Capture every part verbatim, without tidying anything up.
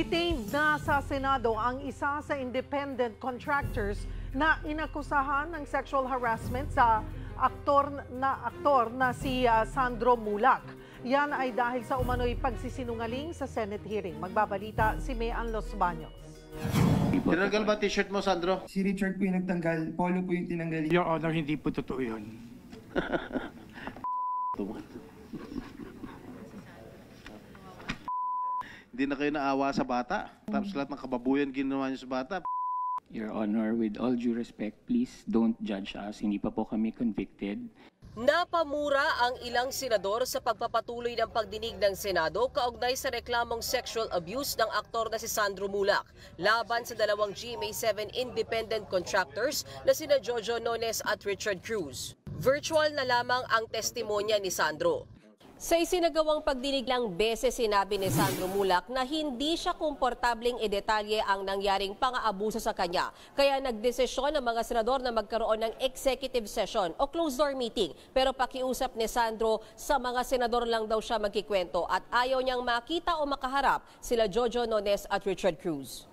Detained na sa Senado ang isa sa independent contractors na inakusahan ng sexual harassment sa aktor na aktor na si uh, Sandro Muhlach. Yan ay dahil sa umano'y pagsisinungaling sa Senate hearing. Magbabalita si May Ann Los Baños. Tinanggal ba t-shirt mo, Sandro? Si Richard po yung nagtanggal, Polo po yung tinanggal. Your Honor, hindi po totoo yun. Hindi na kayo naawa sa bata. Tapos lahat ng kababuyan ginawa niyo sa bata. Your Honor, with all due respect, please don't judge us. Hindi pa po kami convicted. Napamura ang ilang senador sa pagpapatuloy ng pagdinig ng Senado kaugnay sa reklamong sexual abuse ng aktor na si Sandro Muhlach laban sa dalawang G M A seven independent contractors na sina Jojo Nones at Richard Cruz. Virtual na lamang ang testimonya ni Sandro. Sa isinagawang pagdinig lang beses sinabi ni Sandro Muhlach na hindi siya komportabling idetalye ang nangyaring pang-aabuso sa kanya. Kaya nagdesisyon ang mga senador na magkaroon ng executive session o closed-door meeting. Pero pakiusap ni Sandro, sa mga senador lang daw siya magkikwento at ayaw niyang makita o makaharap sila Jojo Nones at Richard Cruz.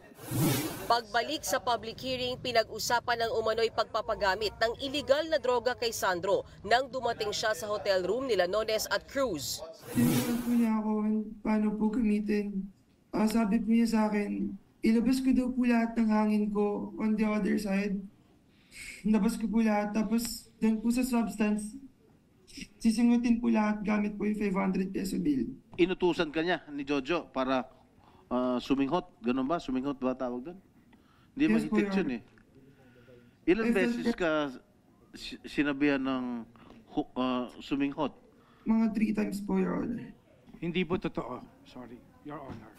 Pagbalik sa public hearing, pinag-usapan ng umano'y pagpapagamit ng iligal na droga kay Sandro nang dumating siya sa hotel room nila Nones at Cruz. Tinanong po niya ako paano po gamitin. Uh, sabi po niya sa akin, ilabas ko daw po lahat ng hangin ko on the other side. Labas ko po lahat, tapos doon po sa substance, sisingutin po lahat gamit po yung five hundred peso bill. Inutusan ka niya ni Jojo para uh, suminghot, ganun ba? Suminghot ba tawag doon? Hindi yes, mahitik yun eh. Ilan beses ka sinabihan ng uh, suminghot? Mga three times po, Your Honor. Hindi po totoo. Sorry, Your Honor.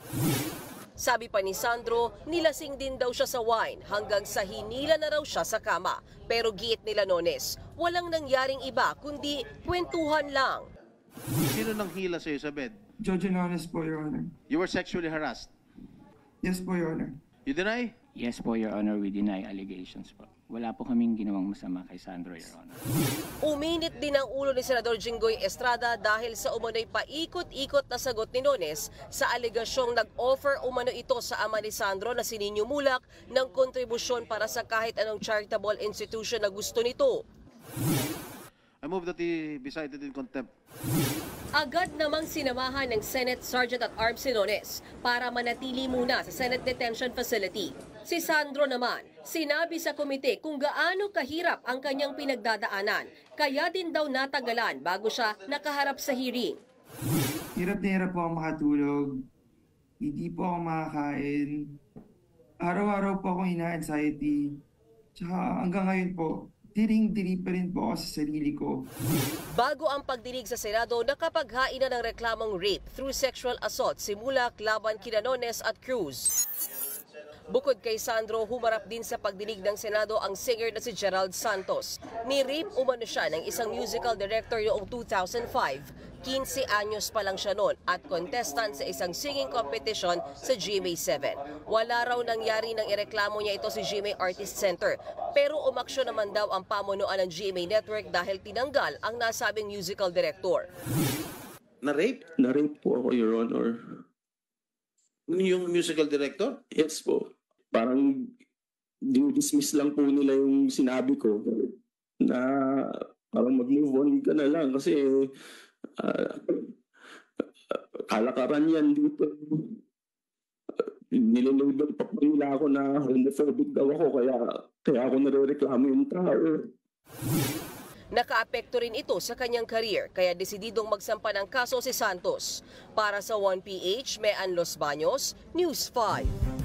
Sabi pa ni Sandro, nilasing din daw siya sa wine hanggang sa hinila na raw siya sa kama. Pero giit nila Nones, walang nangyaring iba kundi kwentuhan lang. Sino nang hila sa'yo sa bed? Jojo Nones po, Your Honor. You were sexually harassed? Yes po, Your Honor. You deny? Yes po, Your Honor, we deny allegations po. Wala po kaming ginawang masama kay Sandro, Your Honor. Uminit din ang ulo ni Senador Jinggoy Estrada dahil sa umano'y paikot-ikot na sagot ni Nones sa aligasyong nag-offer umano ito sa ama ni Sandro na si Ninyo Muhlach ng kontribusyon para sa kahit anong charitable institution na gusto nito. I move that he be cited in contempt. Agad namang sinamahan ng Senate Sergeant at Arms si Nones para manatili muna sa Senate Detention Facility. Si Sandro naman, sinabi sa komite kung gaano kahirap ang kanyang pinagdadaanan, kaya din daw natagalan bago siya nakaharap sa hearing. Hirap na hirap po ako makatulog, hindi po ako makakain, araw-araw po akong ina-anxiety, tsaka hanggang ngayon po, diring-diri pa rin po ako sa sarili ko. Bago ang pagdinig sa Senado, nakapaghain na ng reklamong rape through sexual assault si Muhlach laban kina Nones at Cruz. Bukod kay Sandro, humarap din sa pagdinig ng Senado ang singer na si Gerald Santos. Ni-rape umano siya ng isang musical director noong two thousand five. fifteen anyos pa lang siya noon at contestant sa isang singing competition sa G M A seven. Wala raw nangyari nang ireklamo niya ito si G M A Artist Center. Pero umaksyon naman daw ang pamunuan ng G M A Network dahil tinanggal ang nasabing musical director. Na-rape? Na-rape po ako, Your Honor. Yung musical director? Yes po. Parang dinidismiss lang po nila yung sinabi ko na parang mag-move on ka na lang kasi uh, kalakaran yan dito. Uh, Nililibang papunila ako na homophobic daw ako kaya, kaya ako nare-reklamo yung tao. Nakaapekto rin ito sa kanyang career kaya desididong magsampa ng kaso si Santos. Para sa One P H, May Ann Los Baños, News five.